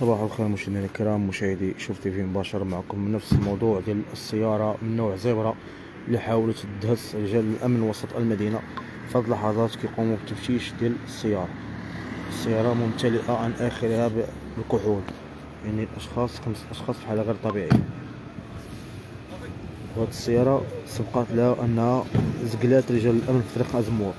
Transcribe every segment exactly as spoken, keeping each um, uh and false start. صباح الخير مشاهدينا الكرام، مشاهدي شوف تيفي مباشر معكم من نفس الموضوع ديال السيارة من نوع زيبرا اللي حاولت تدهس رجال الأمن وسط المدينة. في هاد اللحظات كيقوموا بتفتيش ديال السيارة السيارة ممتلئة عن آخرها بالكحول، يعني الأشخاص خمس أشخاص في حالة غير طبيعية. وهاد السيارة سبقات لها أنها زقلات رجال الأمن في طريق أزمور.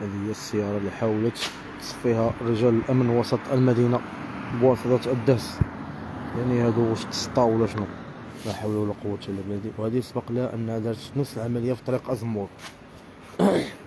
هذه هي السيارة اللي حاولت تصفيها رجال الأمن وسط المدينة بواسطة الدهس، يعني هادو واش تسطاو ولا شنو، لا حول ولا قوة إلا بالله. وهذه سبق لها أنها دارت نفس العملية في طريق أزمور.